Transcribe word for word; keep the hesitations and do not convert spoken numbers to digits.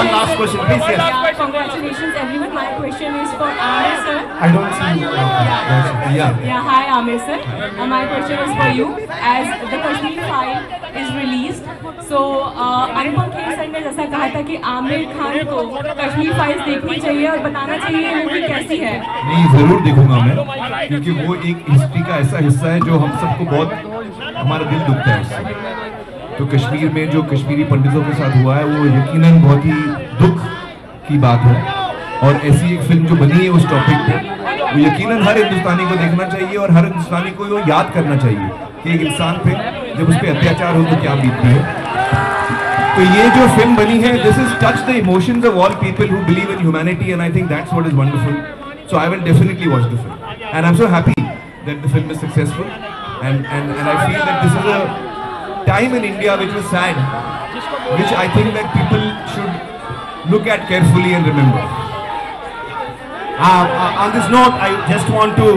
one last question, please. One last question. Congratulations, everyone. My question is for Aamir sir. I don't see you. Yeah. Yeah. Yeah. Hi, Aamir sir. Uh, my question is for you. As the Kashmir Files is released, so Anupam Kher sir ने जैसा कहा था कि आमिर खान को Kashmir files देखनी चाहिए और बताना चाहिए मूवी कैसी है। नहीं, जरूर देखूंगा मैं, क्योंकि वो एक हिस्ट्री का ऐसा हिस्सा है जो हम सबको बहुत, हमारा दिल दुखता है। तो कश्मीर में जो कश्मीरी पंडितों के साथ हुआ है वो यकीनन बहुत ही दुख की बात है, और ऐसी एक फिल्म जो बनी है उस टॉपिक पे वो यकीनन हर हिंदुस्तानी को देखना चाहिए और हर हिंदुस्तानी को वो याद करना चाहिए कि एक इंसान पे जब उस पर अत्याचार हो तो क्या बीतती है। तो ये जो फिल्म बनी है, this is touch the emotions of all people who believe in humanity and I think that's what is wonderful. So I will definitely watch the film and I am so happy that the film is successful and and and I feel that this is a time in India which was sad, which I think that people should look at carefully and remember. Uh, uh, on this note, I just want to